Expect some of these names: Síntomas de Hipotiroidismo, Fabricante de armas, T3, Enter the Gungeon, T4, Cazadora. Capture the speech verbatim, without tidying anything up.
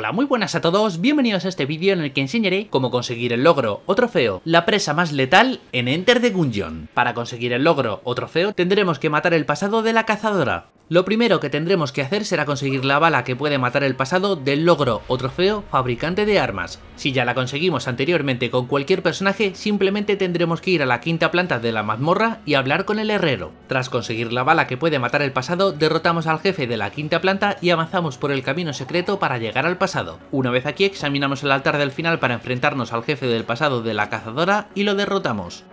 Hola, muy buenas a todos, bienvenidos a este vídeo en el que enseñaré cómo conseguir el logro o trofeo La presa más letal en Enter the Gungeon. Para conseguir el logro o trofeo tendremos que matar el pasado de la cazadora. Lo primero que tendremos que hacer será conseguir la bala que puede matar el pasado del logro o trofeo Fabricante de Armas. Si ya la conseguimos anteriormente con cualquier personaje, simplemente tendremos que ir a la quinta planta de la mazmorra y hablar con el herrero. Tras conseguir la bala que puede matar el pasado, derrotamos al jefe de la quinta planta y avanzamos por el camino secreto para llegar al pasado. Una vez aquí examinamos el altar del final para enfrentarnos al jefe del pasado de la cazadora y lo derrotamos.